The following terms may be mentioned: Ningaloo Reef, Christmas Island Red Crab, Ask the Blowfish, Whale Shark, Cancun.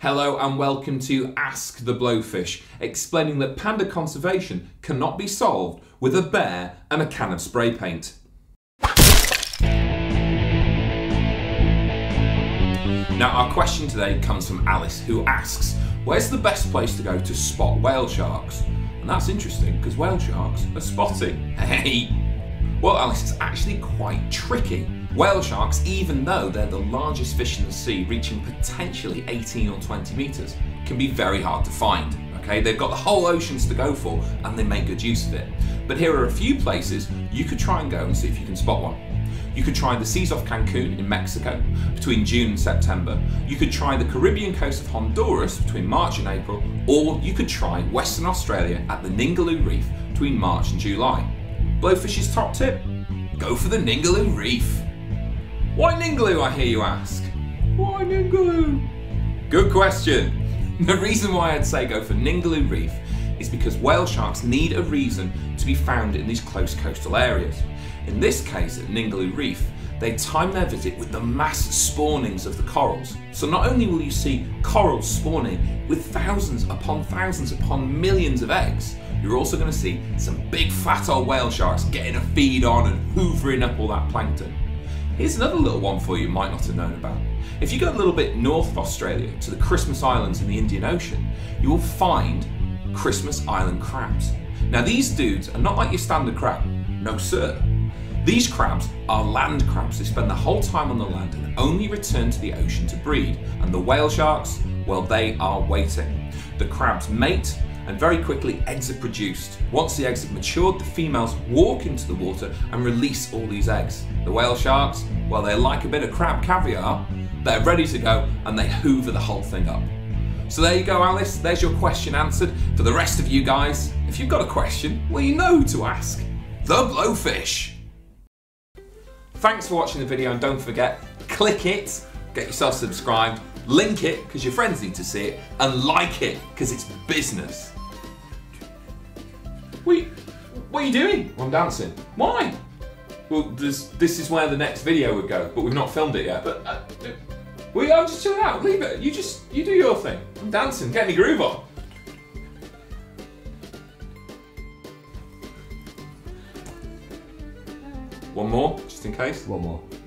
Hello and welcome to Ask the Blowfish, explaining that panda conservation cannot be solved with a bear and a can of spray paint. Now our question today comes from Alice, who asks, where's the best place to go to spot whale sharks? And that's interesting because whale sharks are spotty. Hey! Well Alice, it's actually quite tricky. Whale sharks, even though they're the largest fish in the sea, reaching potentially 18 or 20 metres, can be very hard to find. Okay, they've got the whole oceans to go for and they make good use of it. But here are a few places you could try and go and see if you can spot one. You could try the seas off Cancun in Mexico between June and September. You could try the Caribbean coast of Honduras between March and April, or you could try Western Australia at the Ningaloo Reef between March and July. Blowfish's top tip? Go for the Ningaloo Reef. Why Ningaloo, I hear you ask? Why Ningaloo? Good question. The reason why I'd say go for Ningaloo Reef is because whale sharks need a reason to be found in these close coastal areas. In this case, at Ningaloo Reef, they time their visit with the mass spawnings of the corals. So not only will you see corals spawning with thousands upon millions of eggs, you're also going to see some big fat old whale sharks getting a feed on and hoovering up all that plankton. Here's another little one for you, you might not have known about. If you go a little bit north of Australia to the Christmas Islands in the Indian Ocean, you will find Christmas Island crabs. Now these dudes are not like your standard crab, no sir. These crabs are land crabs. They spend their whole time on the land and only return to the ocean to breed. And the whale sharks, well, they are waiting. The crabs mate, and very quickly eggs are produced. Once the eggs have matured, the females walk into the water and release all these eggs. The whale sharks, well, they like a bit of crab caviar, they're ready to go and they hoover the whole thing up. So there you go Alice, there's your question answered. For the rest of you guys, if you've got a question, well you know who to ask. The Blowfish! Thanks for watching the video and don't forget, click it, get yourself subscribed, link it because your friends need to see it, and like it because it's business. What are you doing? I'm dancing. Why? Well, this is where the next video would go, but we've not filmed it yet. But I'm just chilling out. Leave it. You do your thing. I'm dancing. Get me groove on. One more, just in case. One more.